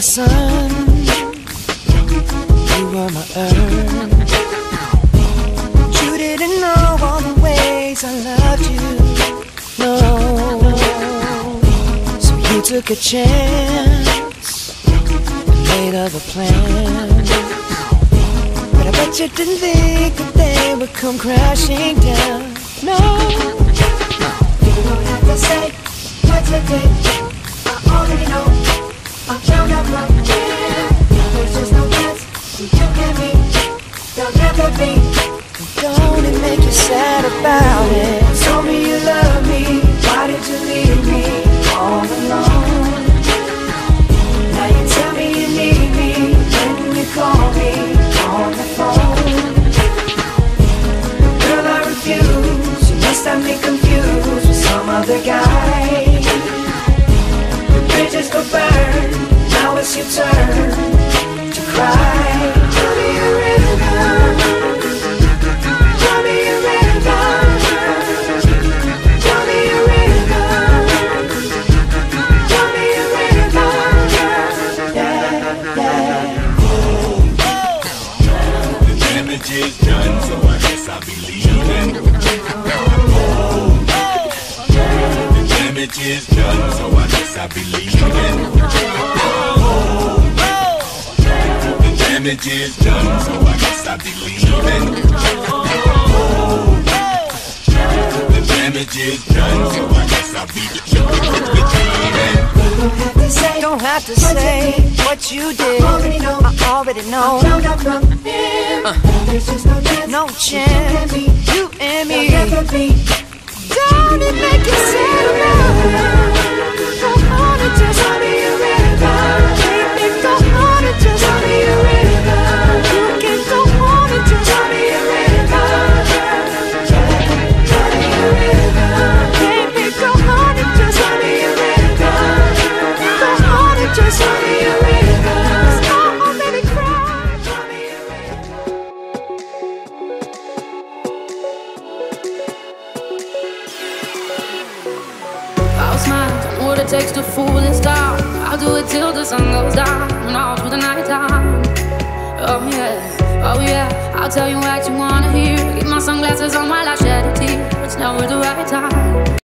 my sun, you were my earth. You didn't know all the ways I loved you, no. So you took a chance, made of a plan. But I bet you didn't think that they would come crashing down, no. You don't have to say what you did, I already know. I'll count up my hand. There's just no chance you can be. There'll never be. Don't it make you sad about it? Tell me you love me. Why did you leave me all alone? Now you tell me you need me when you call me on the phone. Girl, I refuse. You must have me confused with some other guy. Bridges go burn, now it's your turn to cry. Tell me a river, tell me a river, tell me a river, tell me a river. Yeah, yeah. Oh, the damage is done, so I guess I'll be leaving. Oh, the damage is done, so I guess I believe in. Oh, the damage is done, so I guess I believe in. Oh, the damage is done, so I guess I believe in. Don't have to say what you did. I already know. There's just no chance. You and me. Don't it make you sad about it? Takes to fool and stop. I'll do it till the sun goes down and all through the night time. Oh yeah, oh yeah. I'll tell you what you wanna hear. Keep my sunglasses on while I shed a tear. It's never the right time.